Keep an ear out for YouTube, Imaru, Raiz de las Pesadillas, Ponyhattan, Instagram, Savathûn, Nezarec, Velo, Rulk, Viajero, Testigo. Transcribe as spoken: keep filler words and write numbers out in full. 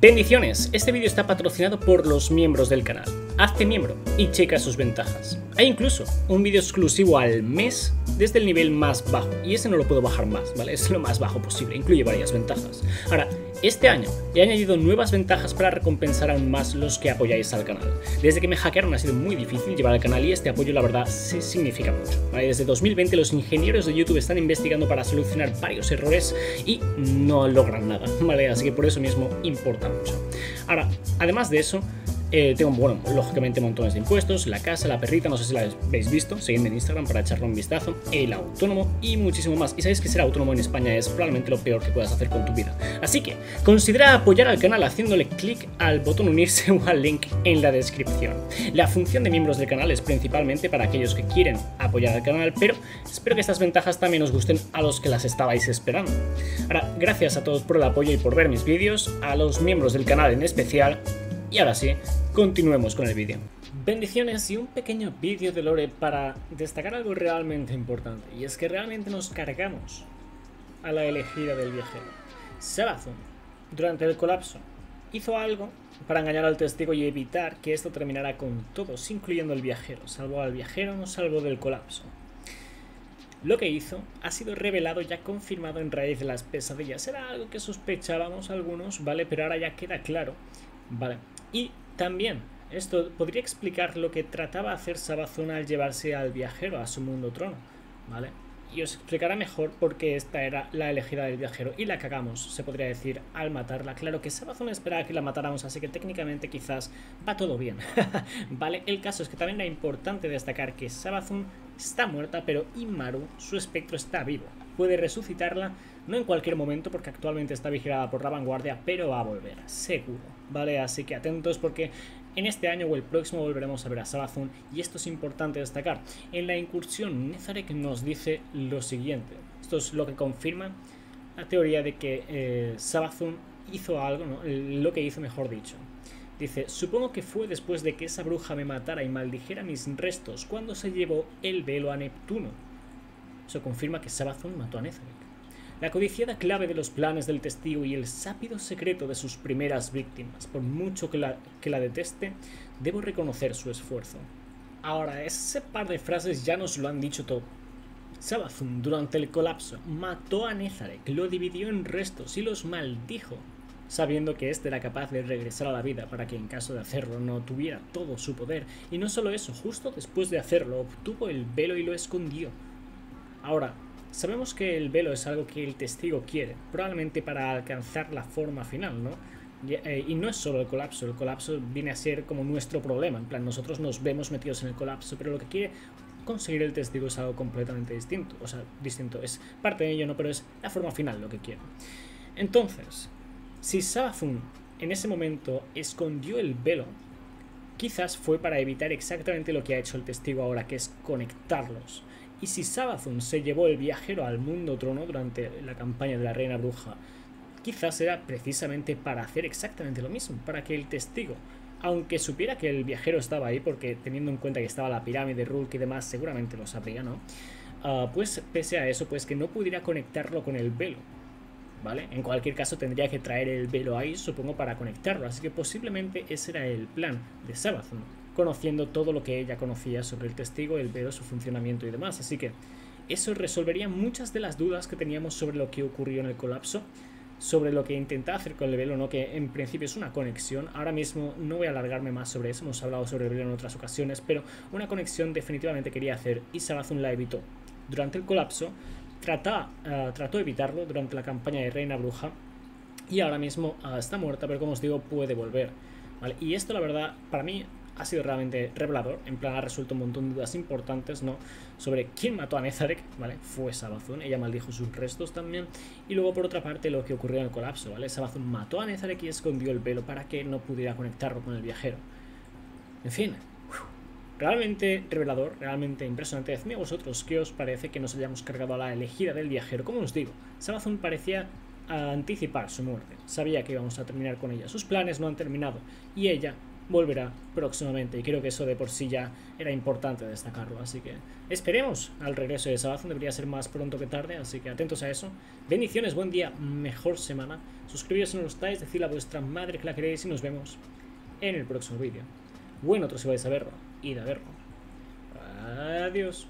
Bendiciones, este vídeo está patrocinado por los miembros del canal. Hazte miembro y checa sus ventajas. Hay incluso un vídeo exclusivo al mes desde el nivel más bajo, y ese no lo puedo bajar más, ¿vale? Es lo más bajo posible, incluye varias ventajas. Ahora, este año he añadido nuevas ventajas para recompensar aún más los que apoyáis al canal. Desde que me hackearon ha sido muy difícil llevar al canal y este apoyo la verdad sí significa mucho, ¿vale? Desde dos mil veinte los ingenieros de YouTube están investigando para solucionar varios errores y no logran nada, ¿vale? Así que por eso mismo importa mucho. Ahora, además de eso, Eh, tengo, bueno, lógicamente montones de impuestos, la casa, la perrita, no sé si la habéis visto, seguidme en Instagram para echarle un vistazo, el autónomo y muchísimo más. Y sabéis que ser autónomo en España es probablemente lo peor que puedas hacer con tu vida. Así que considera apoyar al canal haciéndole clic al botón unirse o al link en la descripción. La función de miembros del canal es principalmente para aquellos que quieren apoyar al canal, pero espero que estas ventajas también os gusten a los que las estabais esperando. Ahora, gracias a todos por el apoyo y por ver mis vídeos, a los miembros del canal en especial. Y ahora sí, continuemos con el vídeo. Bendiciones y un pequeño vídeo de lore para destacar algo realmente importante, y es que realmente nos cargamos a la elegida del viajero. Savathûn, durante el colapso, hizo algo para engañar al testigo y evitar que esto terminara con todos, incluyendo el viajero. Salvó al viajero, no salvó del colapso. Lo que hizo ha sido revelado, ya confirmado en raíz de las pesadillas. Era algo que sospechábamos algunos, ¿vale? Pero ahora ya queda claro, ¿vale? Y también esto podría explicar lo que trataba de hacer Savathûn al llevarse al viajero a su mundo trono, ¿vale? Y os explicará mejor por qué esta era la elegida del viajero y la cagamos, se podría decir, al matarla. Claro que Savathûn esperaba que la matáramos, así que técnicamente quizás va todo bien, ¿vale? El caso es que también era importante destacar que Savathûn está muerta, pero Imaru, su espectro, está vivo. Puede resucitarla, no en cualquier momento porque actualmente está vigilada por la vanguardia, pero va a volver, seguro, ¿vale? Así que atentos porque en este año o el próximo volveremos a ver a Savathûn, y esto es importante destacar. En la incursión, Nezarec nos dice lo siguiente. Esto es lo que confirma la teoría de que eh, Savathûn hizo algo, ¿no? Lo que hizo, mejor dicho. Dice, supongo que fue después de que esa bruja me matara y maldijera mis restos cuando se llevó el velo a Neptuno. Eso confirma que Savathûn mató a Nezarec, la codiciada clave de los planes del testigo y el sápido secreto de sus primeras víctimas. Por mucho que la, que la deteste, debo reconocer su esfuerzo. Ahora, ese par de frases ya nos lo han dicho todo. Savathûn, durante el colapso, mató a Nezarec, lo dividió en restos y los maldijo, sabiendo que éste era capaz de regresar a la vida para que en caso de hacerlo no tuviera todo su poder. Y no solo eso, justo después de hacerlo obtuvo el velo y lo escondió. Ahora, sabemos que el velo es algo que el testigo quiere, probablemente para alcanzar la forma final, ¿no? Y, eh, y no es solo el colapso, el colapso viene a ser como nuestro problema, en plan nosotros nos vemos metidos en el colapso, pero lo que quiere conseguir el testigo es algo completamente distinto, o sea, distinto, es parte de ello, no, pero es la forma final lo que quiere. Entonces, si Savathûn en ese momento escondió el velo, quizás fue para evitar exactamente lo que ha hecho el testigo ahora, que es conectarlos. Y si Savathûn se llevó el viajero al mundo trono durante la campaña de la reina bruja, quizás era precisamente para hacer exactamente lo mismo, para que el testigo, aunque supiera que el viajero estaba ahí, porque teniendo en cuenta que estaba la pirámide, Rulk y demás, seguramente lo sabría, ¿no? Uh, pues pese a eso, pues que no pudiera conectarlo con el velo, ¿vale? En cualquier caso tendría que traer el velo ahí, supongo, para conectarlo, así que posiblemente ese era el plan de Savathûn, conociendo todo lo que ella conocía sobre el testigo, el velo, su funcionamiento y demás. Así que eso resolvería muchas de las dudas que teníamos sobre lo que ocurrió en el colapso, sobre lo que intentaba hacer con el velo, ¿no? Que en principio es una conexión. Ahora mismo no voy a alargarme más sobre eso, hemos hablado sobre el velo en otras ocasiones, pero una conexión definitivamente quería hacer y Savathûn la evitó. Durante el colapso trata, uh, trató de evitarlo durante la campaña de Reina Bruja y ahora mismo uh, está muerta, pero como os digo, puede volver, ¿vale? Y esto la verdad, para mí, ha sido realmente revelador, en plan ha resuelto un montón de dudas importantes, ¿no? Sobre quién mató a Nezarec, ¿vale? Fue Savathûn, ella maldijo sus restos también, y luego por otra parte lo que ocurrió en el colapso, ¿vale? Savathûn mató a Nezarec y escondió el velo para que no pudiera conectarlo con el viajero. En fin, realmente revelador, realmente impresionante. Decidme a vosotros qué os parece que nos hayamos cargado a la elegida del viajero. Como os digo, Savathûn parecía anticipar su muerte, sabía que íbamos a terminar con ella, sus planes no han terminado, y ella volverá próximamente, y creo que eso de por sí ya era importante destacarlo, así que esperemos al regreso de Savathûn, debería ser más pronto que tarde, así que atentos a eso. Bendiciones, buen día, mejor semana, suscribiros si no lo estáis, decid a vuestra madre que la queréis y nos vemos en el próximo vídeo. Bueno, otros si vais a verlo, id a verlo. Adiós.